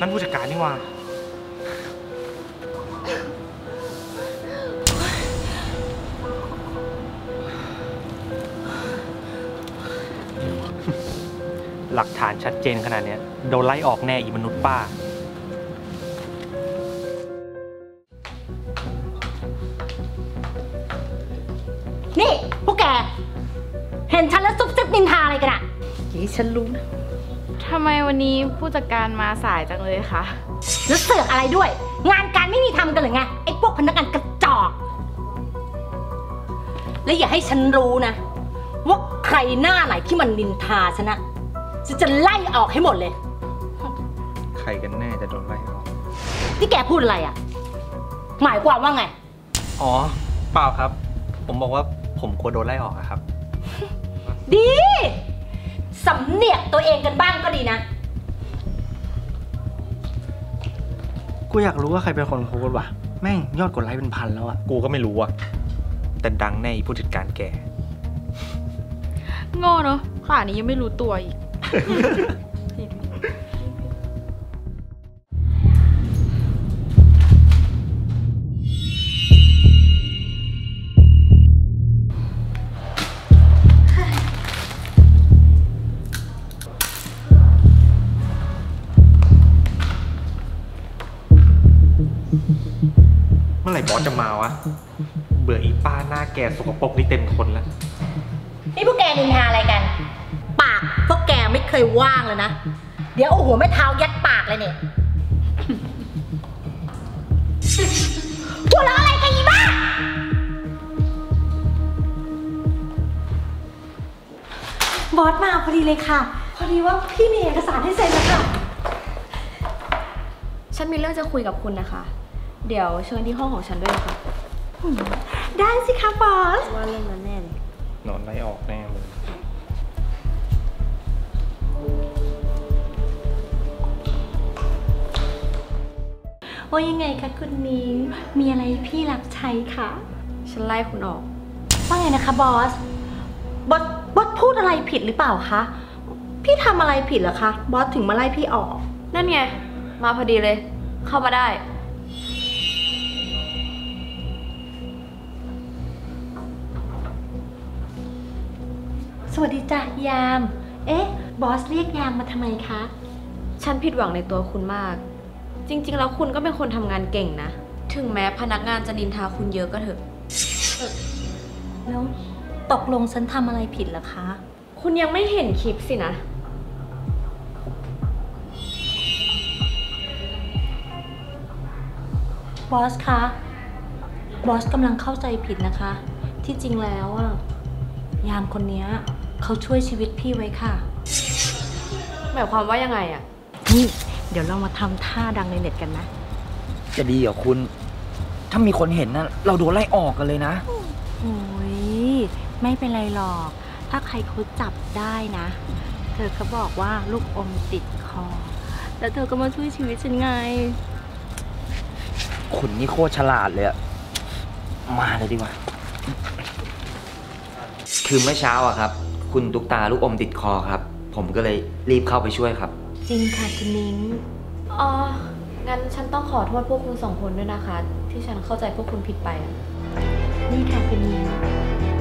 นั่นผู้จัดการนี่ว่าหลักฐานชัดเจนขนาดนี้โดนไล่ออกแน่อีมนุษย์ป้านี่พวกแกเห็นฉันแล้วซุบซิบนินทาอะไรกันอะยี่ฉันรู้นะทำไมวันนี้ผู้จัดการมาสายจังเลยคะแล้วเสือกอะไรด้วยงานการไม่มีทำกันหรือไงไอ้พวกพนักงานกระจอกและอย่าให้ฉันรู้นะว่าใครหน้าไหนที่มันนินทาฉันนะฉันจะไล่ออกให้หมดเลยใครกันแน่จะโดนไล่ออกที่แกพูดอะไรอ่ะหมายความว่าไงอ๋อเปล่าครับผมบอกว่าผมกลัวโดนไล่ออกอะครับดีสำเนียกตัวเองกันบ้างก็ดีนะกูอยากรู้ว่าใครเป็นคนโพสต์วะแม่งยอดกดไลค์เป็นพันแล้วอะกูก็ไม่รู้อะแต่ดังแน่ผู้จัดการแกโง่เนอะป่านนี้ยังไม่รู้ตัวอีก เมื่อไหร่บอสจะมาวะเบื่ออีป้าหน้าแกสกปรกนี่เต็มทนแล้วนี่พวกแกนินทาอะไรกันปากพวกแกไม่เคยว่างเลยนะเดี๋ยวเอาหัวแม่เท้ายัดปากเลยเนี่ยหัวเราะอะไรกันอีบ้าบอสมาพอดีเลยค่ะพอดีว่าพี่มีเอกสารให้เซ็นนะคะฉันมีเรื่องจะคุยกับคุณนะคะเดี๋ยวเชิญที่ห้องของฉันด้วยค่ะได้สิคะบอสว่าเล่นมาแน่เลยนอนไล่ออกแน่เลยว่ายังไงคะคุณนิ้งมีอะไรพี่รับใช้คะฉันไล่คุณออกว่าไงนะคะบอสบอสพูดอะไรผิดหรือเปล่าคะพี่ทำอะไรผิดเหรอคะบอสถึงมาไล่พี่ออกนั่นไงมาพอดีเลยเข้ามาได้สวัสดีจ้ะยามเอ๊ะบอสเรียกยามมาทำไมคะฉันผิดหวังในตัวคุณมากจริงๆแล้วคุณก็เป็นคนทำงานเก่งนะถึงแม้พนักงานจะนินทาคุณเยอะก็เถอะแล้วตกลงฉันทำอะไรผิดเหรอคะคุณยังไม่เห็นคลิปสินะบอสคะบอสกำลังเข้าใจผิดนะคะที่จริงแล้วอะยามคนนี้เขาช่วยชีวิตพี่ไว้ค่ะหมายความว่ายังไงอะนี่เดี๋ยวเรามาทำท่าดังในเน็ตกันนะจะดีเหรอคุณถ้ามีคนเห็นนะเราโดนไล่ออกกันเลยนะโอ้ยไม่เป็นไรหรอกถ้าใครเขาจับได้นะเธอเขาบอกว่าลูกอมติดคอแล้วเธอก็มาช่วยชีวิตฉันไงคุณนี่โคตรฉลาดเลยอะมาเลยดีกว่าคือเมื่อเช้าอะครับคุณตุ๊กตาลูกอมติดคอครับผมก็เลยรีบเข้าไปช่วยครับจริงค่ะคุณนิ้งอ๋องั้นฉันต้องขอโทษพวกคุณสองคนด้วยนะคะที่ฉันเข้าใจพวกคุณผิดไปนี่ค่ะคุณนิ้ง